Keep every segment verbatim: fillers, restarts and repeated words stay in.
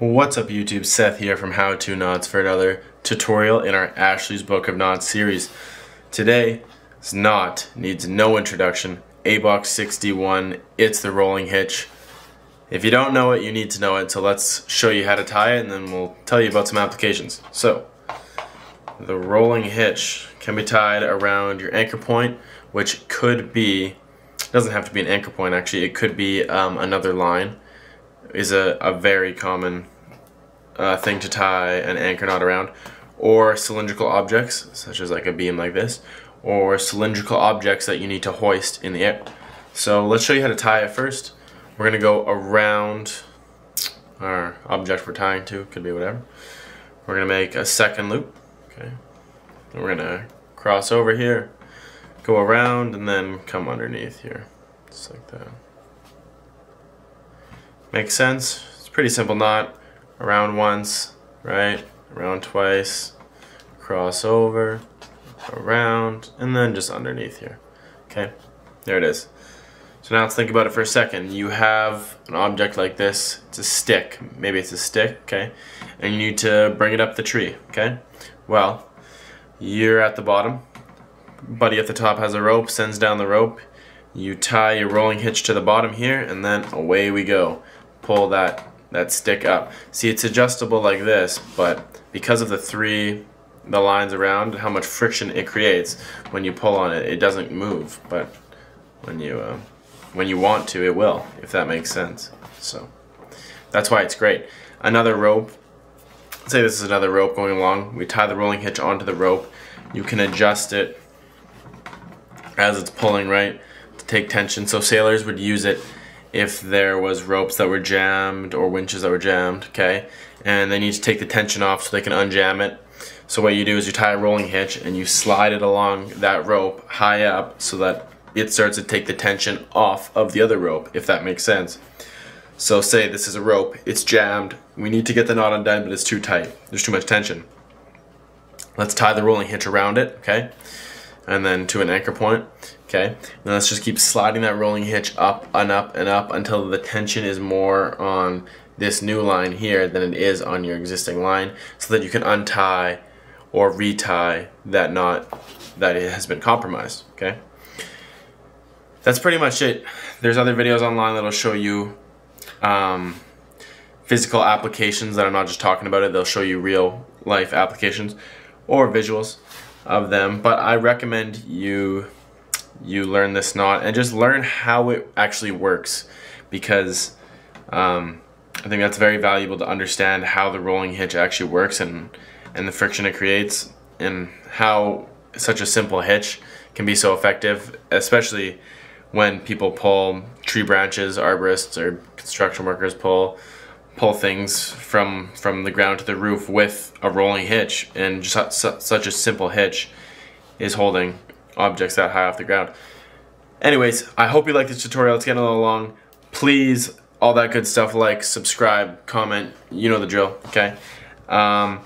What's up YouTube, Seth here from How To Knots for another tutorial in our Ashley's Book of Knots series. Today's knot needs no introduction, A box sixty-one, it's the rolling hitch. If you don't know it, you need to know it, so let's show you how to tie it and then we'll tell you about some applications. So, the rolling hitch can be tied around your anchor point, which could be, it doesn't have to be an anchor point actually, it could be um, another line. Is a, a very common uh, thing to tie an anchor knot around, or cylindrical objects such as like a beam like this, or cylindrical objects that you need to hoist in the air. So let's show you how to tie it first. We're gonna go around our object we're tying to, could be whatever. We're gonna make a second loop, okay? And we're gonna cross over here, go around, and then come underneath here, just like that. Makes sense? It's a pretty simple knot. Around once, right? Around twice, cross over, around, and then just underneath here. Okay, there it is. So now let's think about it for a second. You have an object like this, it's a stick, maybe it's a stick, okay? And you need to bring it up the tree, okay? Well, you're at the bottom, buddy at the top has a rope, sends down the rope, you tie your rolling hitch to the bottom here, and then away we go. Pull that that stick up. See, it's adjustable like this, but because of the three the lines around, how much friction it creates when you pull on it, it doesn't move. But when you uh, when you want to, it will, if that makes sense. So that's why it's great. Another rope. Let's say this is another rope going along. We tie the rolling hitch onto the rope. You can adjust it as it's pulling, right? Take tension. So sailors would use it if there was ropes that were jammed or winches that were jammed, okay? And they need to take the tension off so they can unjam it. So what you do is you tie a rolling hitch and you slide it along that rope high up so that it starts to take the tension off of the other rope, if that makes sense. So say this is a rope, it's jammed, we need to get the knot undone, but it's too tight, there's too much tension. Let's tie the rolling hitch around it, okay? And then to an anchor point, okay? Now let's just keep sliding that rolling hitch up and up and up until the tension is more on this new line here than it is on your existing line, so that you can untie or retie that knot that has been compromised, okay? That's pretty much it. There's other videos online that'll show you um, physical applications that are not just talking about it, they'll show you real life applications or visuals of them, but I recommend you you learn this knot and just learn how it actually works, because um, I think that's very valuable to understand how the rolling hitch actually works and and the friction it creates and how such a simple hitch can be so effective, especially when people pull tree branches, arborists or construction workers pull pull things from from the ground to the roof with a rolling hitch, and just su such a simple hitch is holding objects that high off the ground. Anyways, I hope you like this tutorial. It's getting a little long. Please, all that good stuff, like, subscribe, comment, you know the drill, okay? Um,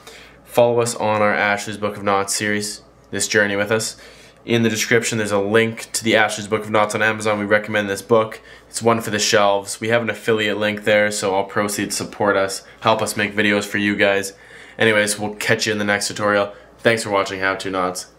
follow us on our Ashley's Book of Knots series, this journey with us. In the description, there's a link to the Ashley's Book of Knots on Amazon. We recommend this book. It's one for the shelves. We have an affiliate link there, so all proceeds support us, help us make videos for you guys. Anyways, we'll catch you in the next tutorial. Thanks for watching How To Knots.